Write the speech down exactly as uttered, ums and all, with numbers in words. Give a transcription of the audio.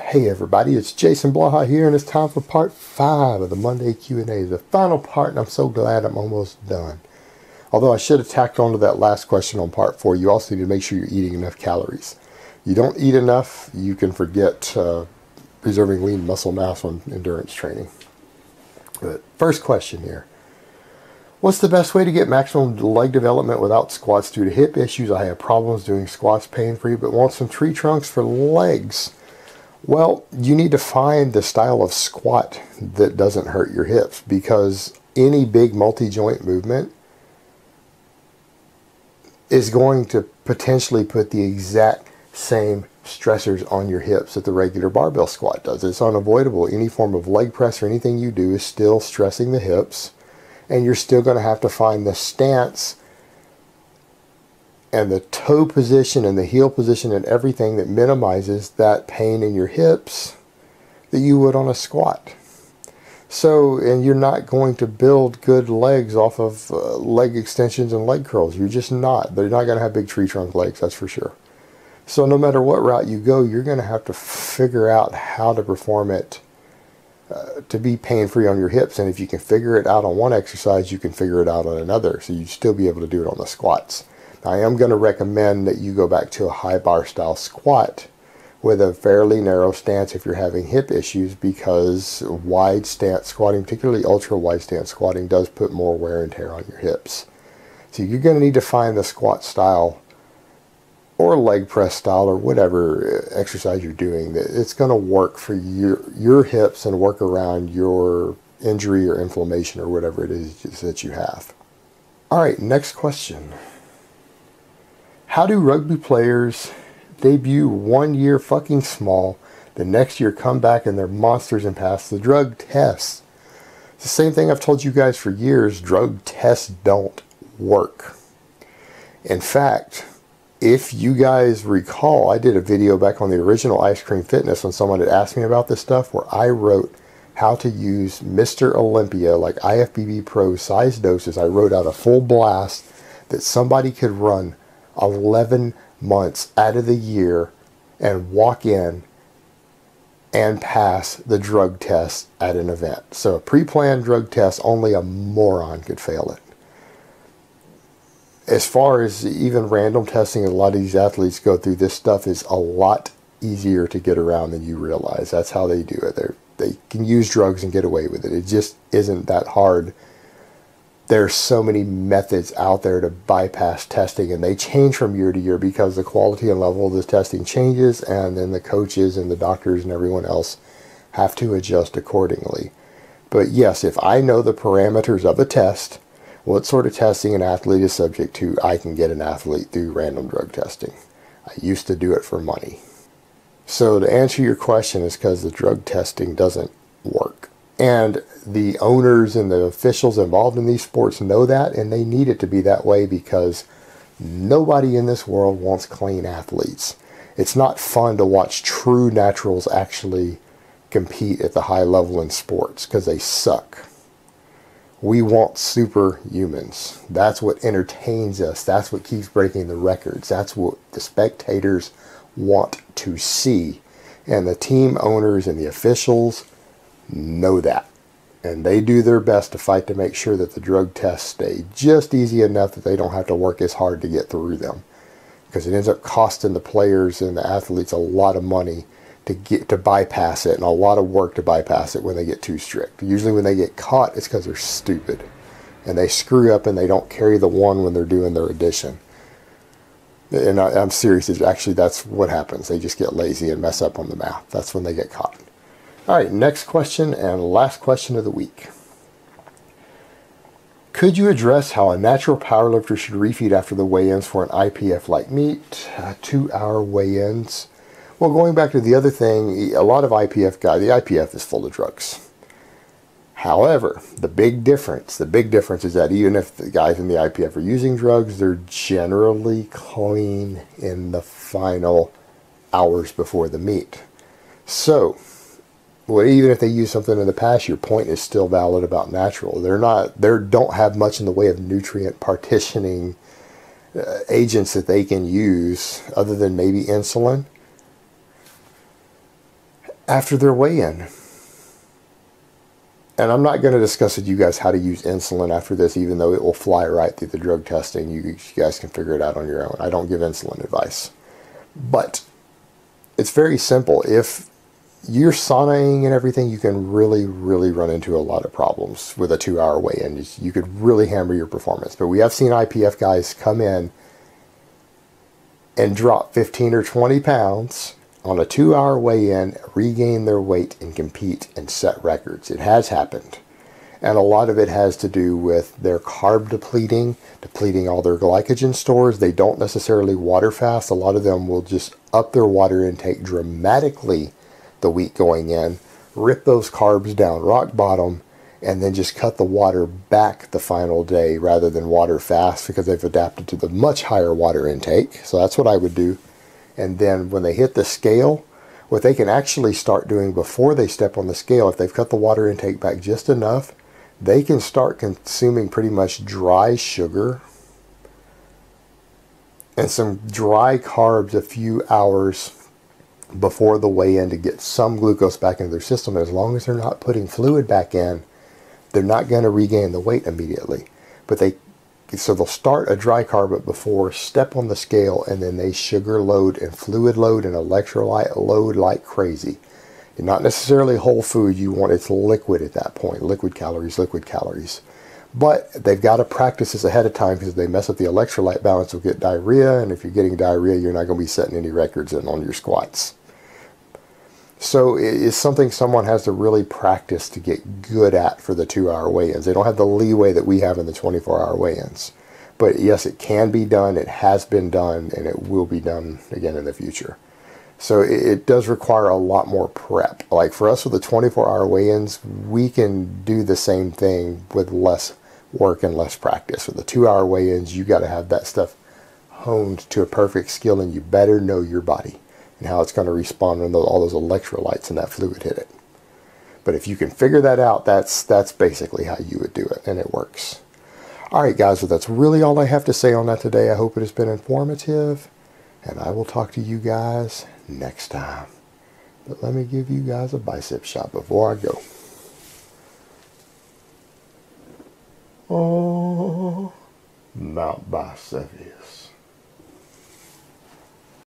Hey everybody, it's Jason Blaha here, and it's time for part five of the Monday Q and A, the final part, and I'm so glad I'm almost done. Although I should have tacked onto that last question on part four, you also need to make sure you're eating enough calories. You don't eat enough, you can forget uh, preserving lean muscle mass on endurance training. But first question here. What's the best way to get maximum leg development without squats due to hip issues? I have problems doing squats pain-free, but want some tree trunks for legs. Well, you need to find the style of squat that doesn't hurt your hips, because any big multi-joint movement is going to potentially put the exact same stressors on your hips that the regular barbell squat does. It's unavoidable. Any form of leg press or anything you do is still stressing the hips. And you're still going to have to find the stance and the toe position and the heel position and everything that minimizes that pain in your hips that you would on a squat. So, and you're not going to build good legs off of uh, leg extensions and leg curls. You're just not. They're not going to have big tree trunk legs, that's for sure. So no matter what route you go, you're going to have to figure out how to perform it Uh, to be pain-free on your hips. And if you can figure it out on one exercise, you can figure it out on another, so you'd still be able to do it on the squats. Now, I am going to recommend that you go back to a high bar style squat with a fairly narrow stance if you're having hip issues, because wide stance squatting, particularly ultra wide stance squatting, does put more wear and tear on your hips. So you're going to need to find the squat style or leg press style or whatever exercise you're doing that it's going to work for your your hips and work around your injury or inflammation or whatever it is that you have. All right, next question. How do rugby players debut one year fucking small, the next year come back and they're monsters and pass the drug tests? It's the same thing I've told you guys for years. Drug tests don't work. In fact, if you guys recall, I did a video back on the original Ice Cream Fitness when someone had asked me about this stuff, where I wrote how to use Mister Olympia, like I F B B Pro size doses. I wrote out a full blast that somebody could run eleven months out of the year and walk in and pass the drug test at an event. So a pre-planned drug test, only a moron could fail it. As far as even random testing, a lot of these athletes go through this stuff is a lot easier to get around than you realize. That's how they do it. They're, they can use drugs and get away with it. It just isn't that hard. There are so many methods out there to bypass testing, and they change from year to year because the quality and level of the testing changes, and then the coaches and the doctors and everyone else have to adjust accordingly. But yes, if I know the parameters of a test, what sort of testing an athlete is subject to, I can get an athlete through random drug testing. I used to do it for money. So to answer your question, is because the drug testing doesn't work. And the owners and the officials involved in these sports know that, and they need it to be that way, because nobody in this world wants clean athletes. It's not fun to watch true naturals actually compete at the high level in sports, because they suck. We want superhumans. That's what entertains us. That's what keeps breaking the records. That's what the spectators want to see. And the team owners and the officials know that. And they do their best to fight to make sure that the drug tests stay just easy enough that they don't have to work as hard to get through them. Because it ends up costing the players and the athletes a lot of money to get to bypass it, and a lot of work to bypass it when they get too strict. Usually when they get caught, it's because they're stupid and they screw up and they don't carry the one when they're doing their addition. And I, I'm serious, actually that's what happens. They just get lazy and mess up on the math. That's when they get caught. All right, next question and last question of the week. Could you address how a natural powerlifter should refeed after the weigh-ins for an I P F like meet, uh, two-hour weigh-ins? Well, going back to the other thing, a lot of I P F guys, the I P F is full of drugs. However, the big difference, the big difference is that even if the guys in the I P F are using drugs, they're generally clean in the final hours before the meet. So, well, even if they use something in the past, your point is still valid about natural. They're not, they don't have much in the way of nutrient partitioning uh, agents that they can use other than maybe insulin. after their weigh-in. And I'm not going to discuss with you guys how to use insulin after this, even though it will fly right through the drug testing. You, you guys can figure it out on your own. I don't give insulin advice. But it's very simple. If you're saunaing and everything, you can really, really run into a lot of problems with a two-hour weigh-in. You could really hammer your performance. But we have seen I P F guys come in and drop fifteen or twenty pounds on a two-hour weigh-in, regain their weight, and compete and set records. It has happened. And a lot of it has to do with their carb depleting, depleting all their glycogen stores. They don't necessarily water fast. A lot of them will just up their water intake dramatically the week going in, rip those carbs down rock bottom, and then just cut the water back the final day rather than water fast, because they've adapted to the much higher water intake. So that's what I would do. And then when they hit the scale, what they can actually start doing before they step on the scale, if they've cut the water intake back just enough, they can start consuming pretty much dry sugar and some dry carbs a few hours before the weigh-in to get some glucose back into their system. As long as they're not putting fluid back in, they're not going to regain the weight immediately. But they So they'll start a dry carb before, step on the scale, and then they sugar load and fluid load and electrolyte load like crazy. And not necessarily whole food. You want it's liquid at that point. Liquid calories, liquid calories. But they've got to practice this ahead of time, because if they mess up the electrolyte balance, they'll get diarrhea. And if you're getting diarrhea, you're not going to be setting any records in on your squats. So it's something someone has to really practice to get good at for the two-hour weigh-ins. They don't have the leeway that we have in the twenty-four hour weigh-ins. But yes, it can be done, it has been done, and it will be done again in the future. So it does require a lot more prep. Like for us with the twenty-four hour weigh-ins, we can do the same thing with less work and less practice. With the two-hour weigh-ins, you got to have that stuff honed to a perfect skill, and you better know your body and how it's going to respond when all those electrolytes and that fluid hit it. But if you can figure that out, that's that's basically how you would do it, and it works. All right, guys, so that's really all I have to say on that today. I hope it has been informative, and I will talk to you guys next time. But let me give you guys a bicep shot before I go. Oh, Mount Biceps.